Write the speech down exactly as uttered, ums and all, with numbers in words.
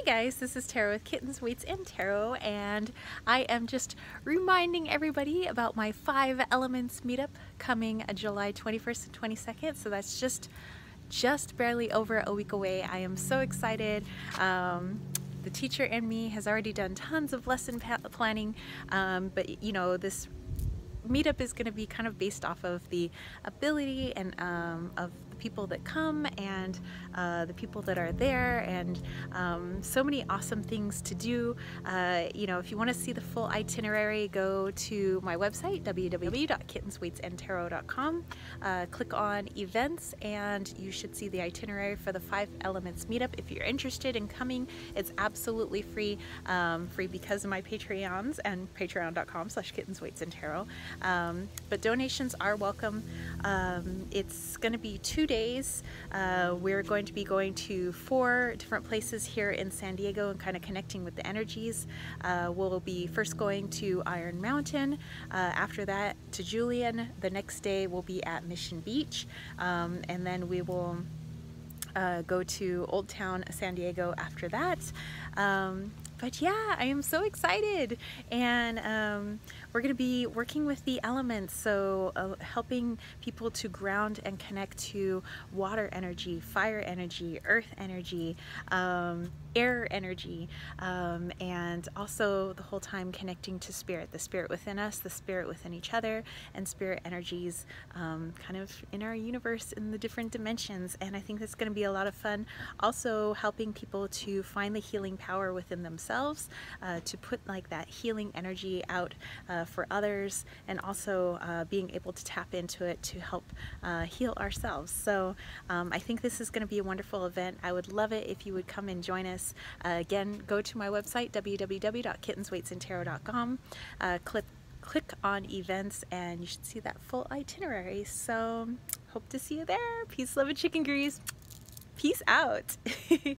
Hey guys, this is Tara with Kittens Weights and Tarot, and I am just reminding everybody about my five Elements meetup coming July twenty-first and twenty-second. So that's just just barely over a week away. I am so excited. Um, the teacher and me has already done tons of lesson planning, um, but you know, this meetup is going to be kind of based off of the ability and um, of the people that come and uh, the people that are there, and um, so many awesome things to do. Uh, you know, if you want to see the full itinerary, go to my website w w w dot kittens weights and tarot dot com, uh, click on events, and you should see the itinerary for the five Elements meetup. If you're interested in coming, it's absolutely free, um, free because of my Patreons and patreon dot com slash kittens weights and tarot. Um, but donations are welcome. Um, it's going to be two days. Uh, we're going to be going to four different places here in San Diego and kind of connecting with the energies. Uh, we'll be first going to Iron Mountain, uh, after that to Julian. The next day we'll be at Mission Beach, um, and then we will uh, go to Old Town San Diego after that. Um, But yeah, I am so excited, and um, we're going to be working with the elements, so uh, helping people to ground and connect to water energy, fire energy, earth energy, um, air energy, um, and also the whole time connecting to spirit, the spirit within us, the spirit within each other, and spirit energies um, kind of in our universe in the different dimensions. And I think that's going to be a lot of fun. Also helping people to find the healing power within themselves. Uh, to put like that healing energy out uh, for others, and also uh, being able to tap into it to help uh, heal ourselves. So um, I think this is going to be a wonderful event. I would love it if you would come and join us. Uh, again, go to my website w w w dot kittens weights and tarot dot com, uh, click, click on events, and you should see that full itinerary. So hope to see you there. Peace, love, and chicken grease. Peace out.